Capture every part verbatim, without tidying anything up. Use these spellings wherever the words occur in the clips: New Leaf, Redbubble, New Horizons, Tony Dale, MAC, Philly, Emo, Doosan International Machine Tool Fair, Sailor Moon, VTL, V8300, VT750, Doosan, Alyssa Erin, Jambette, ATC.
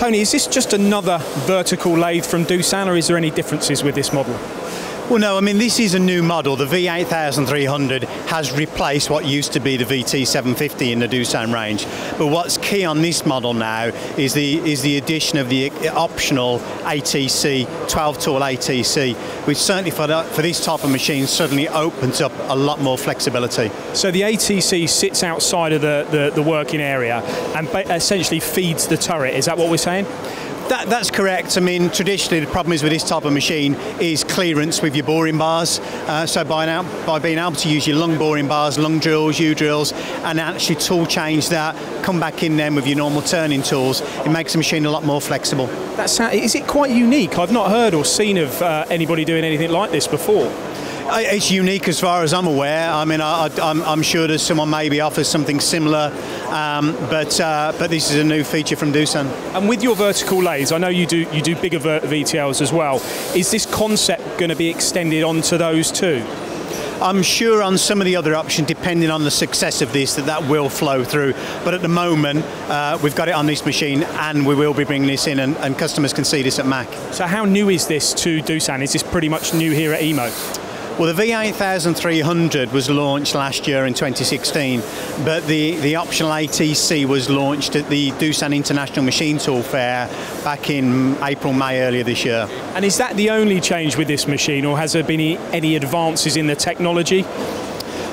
Tony, is this just another vertical lathe from Doosan, or is there any differences with this model? Well, no, I mean, this is a new model. The V eight three hundred has replaced what used to be the V T seven fifty in the Doosan range. But what's key on this model now is the is the addition of the optional A T C, twelve tool A T C, which certainly for, that, for this type of machine suddenly opens up a lot more flexibility. So the A T C sits outside of the, the, the working area and essentially feeds the turret. Is that what we're saying? That, that's correct. I mean, traditionally the problem is with this type of machine is clearance with your boring bars. Uh, so by, now, by being able to use your long boring bars, long drills, U-drills, and actually tool change that, come back in then with your normal turning tools, it makes the machine a lot more flexible. That's, is it quite unique? I've not heard or seen of uh, anybody doing anything like this before. It's unique as far as I'm aware. I mean, I, I'm, I'm sure there's someone maybe offers something similar, um, but uh, but this is a new feature from Doosan. And with your vertical lathes, I know you do you do bigger V T Ls as well. Is this concept going to be extended onto those too? I'm sure on some of the other options, depending on the success of this, that that will flow through. But at the moment, uh, we've got it on this machine, and we will be bringing this in, and, and customers can see this at MAC. So how new is this to Doosan? Is this pretty much new here at Emo? Well, the V eight three hundred was launched last year in twenty sixteen, but the, the optional A T C was launched at the Doosan International Machine Tool Fair back in April, May earlier this year. And is that the only change with this machine, or has there been any advances in the technology?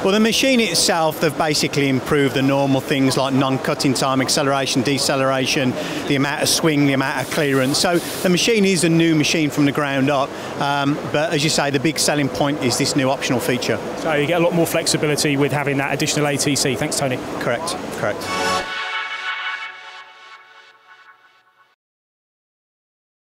Well, the machine itself, they've basically improved the normal things like non-cutting time, acceleration, deceleration, the amount of swing, the amount of clearance. So the machine is a new machine from the ground up, um, but as you say, the big selling point is this new optional feature. So you get a lot more flexibility with having that additional A T C. Thanks, Tony. Correct, correct.